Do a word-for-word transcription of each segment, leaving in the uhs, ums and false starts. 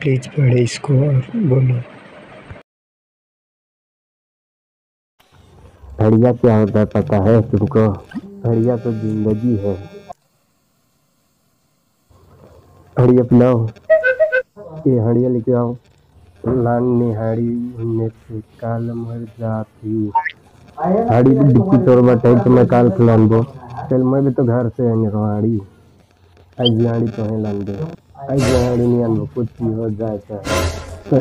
Please पढ़े इसको और बोलो। बढ़िया क्या होता है पता है तुमको? बढ़िया तो जिंदगी है। हड़िया पिलाओ, ये हड़िया लेके आओ। लान निहाड़ी होने से काल मर जाती। हड़ी डिक्की तोड़ बटे तो मैं काल खिलान बो। चल मैं भी तो घर से आएंगे रोहाड़ी। आई जिहाड़ी तो है लान दे। आई जिहाड़ी नहीं आन बो, कुछ भी हो जाए तो है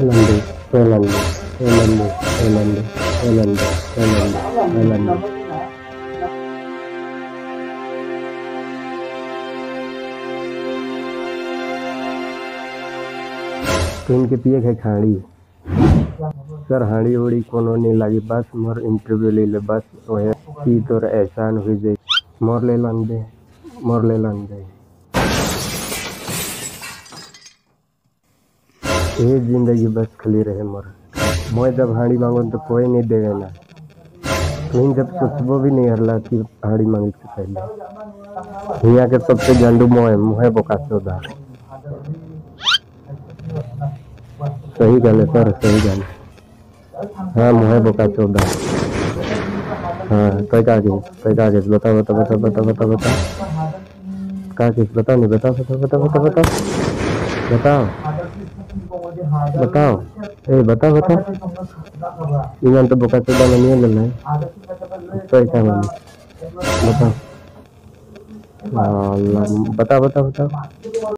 लान दे। है लान दे, है लान दे, है लान दे, है लान दे, है लान दे, है लान दे। तो इनके पिए है खाड़ी सर हाड़ी उड़ी कोनो नहीं लगी। बस मोर इंटरव्यू ले ले, बस वह की तोर एहसान हो जाए। मोर ले लान दे, मोर ले लान दे। ये जिंदगी बस खली रहे मोर। मैं जब हाड़ी मांगो तो कोई नहीं देवे ना। तुम जब सोचबो भी नहीं हरला कि हाड़ी मांगे से पहले। यहाँ के सबसे झंडू मोह मोहे बोका सौदा। सही गले सर, सही गले। हाँ मुहे बोका चौदा। हाँ तय का केस, तय का केस बता बता बता बता बता बता का केस बता। नहीं बता बता बता बता बता बताओ बताओ ए बता बता। इमान तो बोका चौदा में नहीं मिलना है। तय का मिलना बताओ। अल्लाह बता बता बता।